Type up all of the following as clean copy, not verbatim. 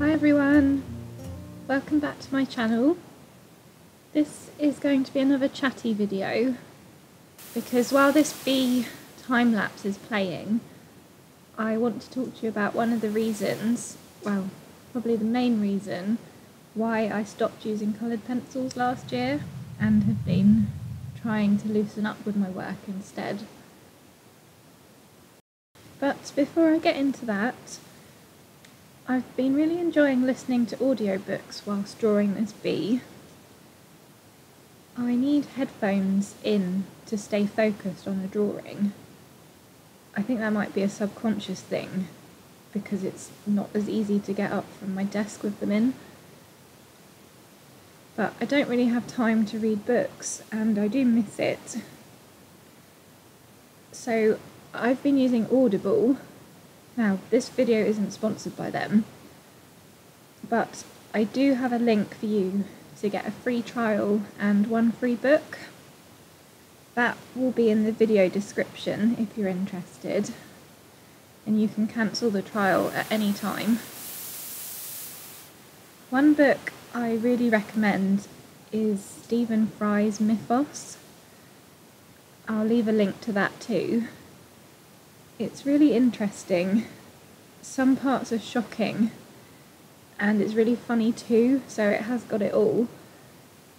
Hi everyone, welcome back to my channel. This is going to be another chatty video because while this bee time lapse is playing, I want to talk to you about one of the reasons, well, probably the main reason why I stopped using coloured pencils last year and have been trying to loosen up with my work instead. But before I get into that, I've been really enjoying listening to audiobooks whilst drawing this bee. I need headphones in to stay focused on a drawing. I think that might be a subconscious thing because it's not as easy to get up from my desk with them in. But I don't really have time to read books and I do miss it. So I've been using Audible. Now, this video isn't sponsored by them, but I do have a link for you to get a free trial and one free book. That will be in the video description if you're interested, and you can cancel the trial at any time. One book I really recommend is Stephen Fry's Mythos. I'll leave a link to that too. It's really interesting, some parts are shocking, and it's really funny too, so it has got it all.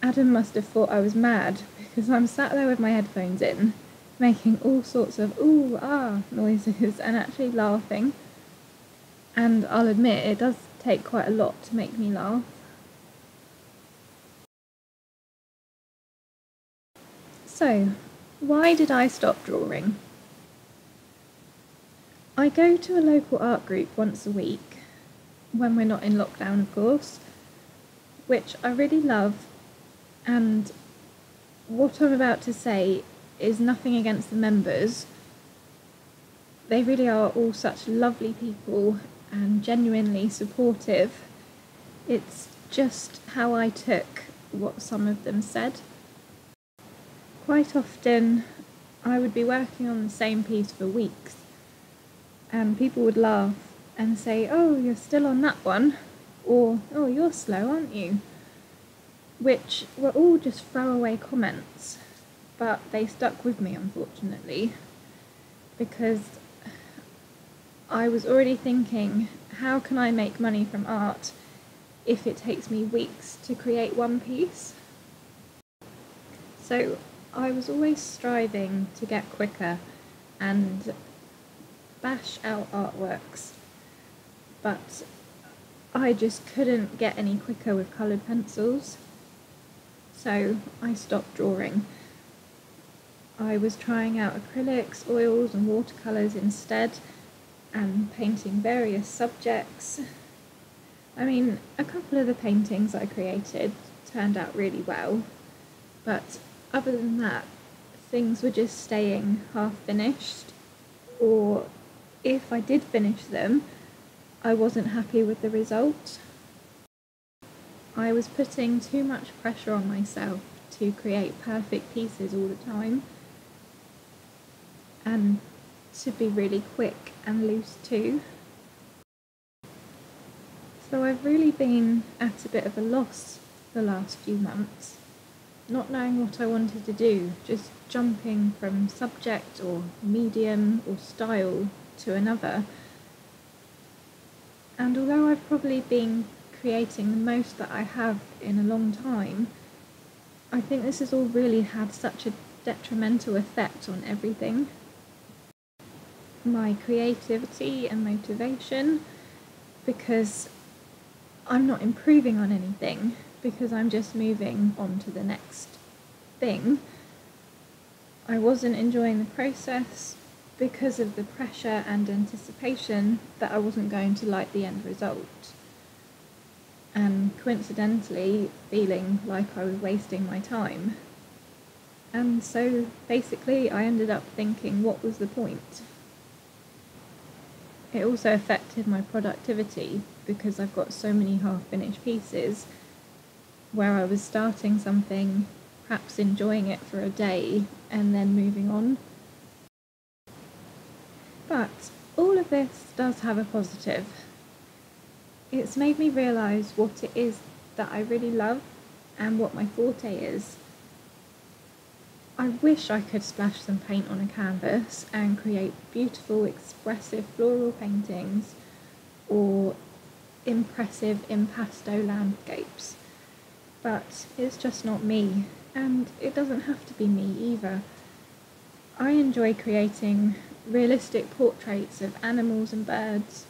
Adam must have thought I was mad, because I'm sat there with my headphones in, making all sorts of ooh, ah noises and actually laughing. And I'll admit, it does take quite a lot to make me laugh. So, why did I stop drawing? I go to a local art group once a week, when we're not in lockdown of course, which I really love, and what I'm about to say is nothing against the members. They really are all such lovely people and genuinely supportive. It's just how I took what some of them said. Quite often I would be working on the same piece for weeks, and people would laugh and say, "Oh, you're still on that one," or "Oh, you're slow, aren't you?" which were all just throwaway comments, but they stuck with me, unfortunately, because I was already thinking, how can I make money from art if it takes me weeks to create one piece? So I was always striving to get quicker and bash out artworks, but I just couldn't get any quicker with coloured pencils, so I stopped drawing. I was trying out acrylics, oils and watercolours instead, and painting various subjects. I mean, a couple of the paintings I created turned out really well, but other than that, things were just staying half finished, or if I did finish them, I wasn't happy with the result. I was putting too much pressure on myself to create perfect pieces all the time, and to be really quick and loose too. So I've really been at a bit of a loss the last few months, not knowing what I wanted to do, just jumping from subject or medium or style to another. And although I've probably been creating the most that I have in a long time, I think this has all really had such a detrimental effect on everything. My creativity and motivation, because I'm not improving on anything, because I'm just moving on to the next thing. I wasn't enjoying the process because of the pressure and anticipation that I wasn't going to like the end result, and coincidentally feeling like I was wasting my time. And so basically I ended up thinking, what was the point? It also affected my productivity because I've got so many half-finished pieces where I was starting something, perhaps enjoying it for a day and then moving on. But all of this does have a positive. it's made me realise what it is that I really love and what my forte is. I wish I could splash some paint on a canvas and create beautiful, expressive floral paintings or impressive impasto landscapes, but it's just not me, and it doesn't have to be me either. I enjoy creating realistic portraits of animals and birds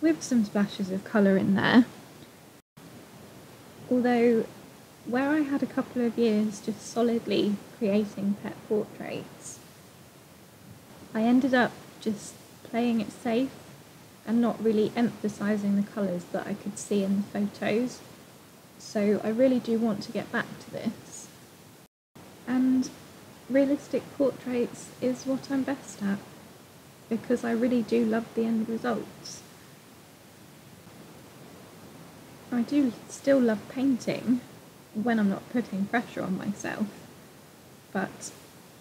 with some splashes of colour in there. Although, where I had a couple of years just solidly creating pet portraits, I ended up just playing it safe and not really emphasising the colours that I could see in the photos. So I really do want to get back to this. And realistic portraits is what I'm best at, because I really do love the end results. I do still love painting when I'm not putting pressure on myself, but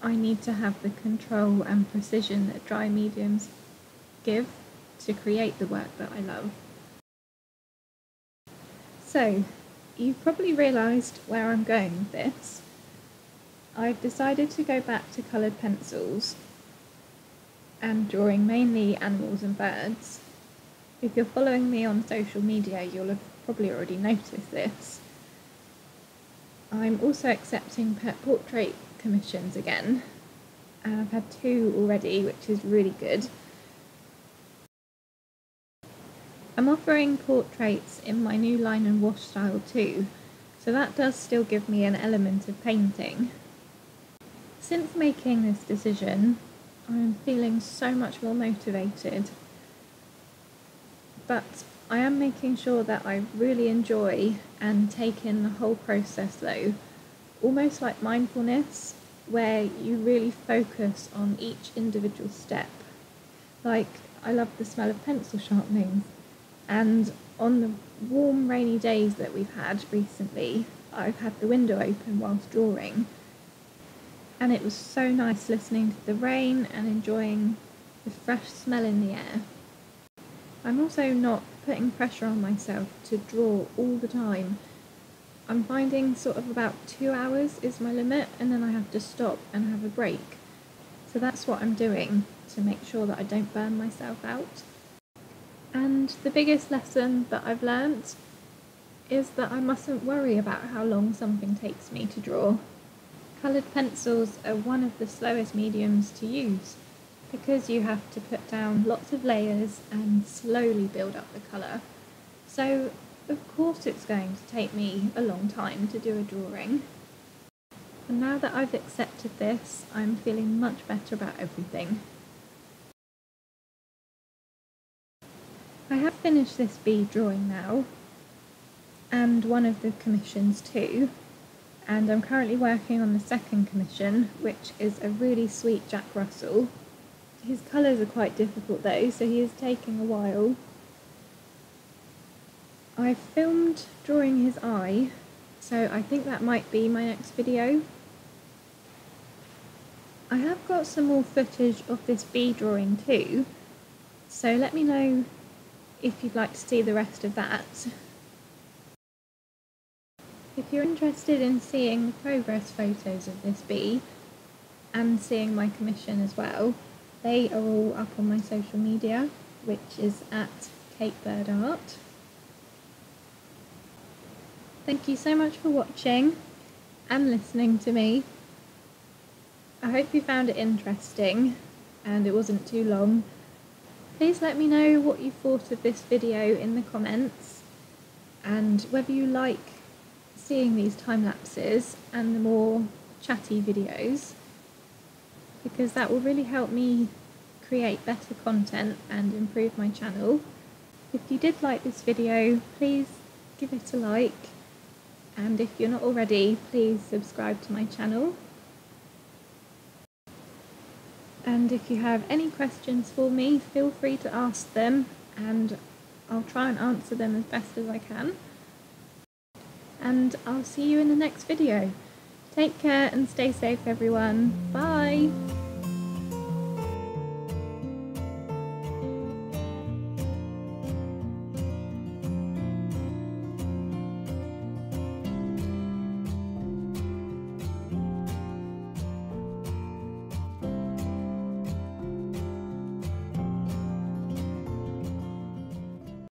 I need to have the control and precision that dry mediums give to create the work that I love. So, you've probably realised where I'm going with this. I've decided to go back to coloured pencils and drawing mainly animals and birds. If you're following me on social media, you'll have probably already noticed this. I'm also accepting pet portrait commissions again, and I've had 2 already, which is really good. I'm offering portraits in my new line and wash style too, so that does still give me an element of painting. Since making this decision, I'm feeling so much more motivated, but I am making sure that I really enjoy and take in the whole process though, almost like mindfulness, where you really focus on each individual step. Like, I love the smell of pencil sharpening, and on the warm rainy days that we've had recently, I've had the window open whilst drawing, and it was so nice listening to the rain and enjoying the fresh smell in the air. I'm also not putting pressure on myself to draw all the time. I'm finding sort of about 2 hours is my limit, and then I have to stop and have a break. So that's what I'm doing to make sure that I don't burn myself out. And the biggest lesson that I've learnt is that I mustn't worry about how long something takes me to draw. Coloured pencils are one of the slowest mediums to use, because you have to put down lots of layers and slowly build up the colour. So of course it's going to take me a long time to do a drawing. And now that I've accepted this, I'm feeling much better about everything. I have finished this bee drawing now, and one of the commissions too. And I'm currently working on the second commission, which is a really sweet Jack Russell. His colours are quite difficult though, so he is taking a while. I filmed drawing his eye, so I think that might be my next video. I have got some more footage of this bee drawing too, so let me know if you'd like to see the rest of that. If you're interested in seeing the progress photos of this bee and seeing my commission as well, they are all up on my social media, which is at Kate Bird Art. Thank you so much for watching and listening to me. I hope you found it interesting and it wasn't too long. Please let me know what you thought of this video in the comments, and whether you like seeing these time lapses and the more chatty videos, because that will really help me create better content and improve my channel. If you did like this video, please give it a like, and if you're not already, please subscribe to my channel. And if you have any questions for me, feel free to ask them and I'll try and answer them as best as I can. And I'll see you in the next video. Take care and stay safe, everyone. Bye!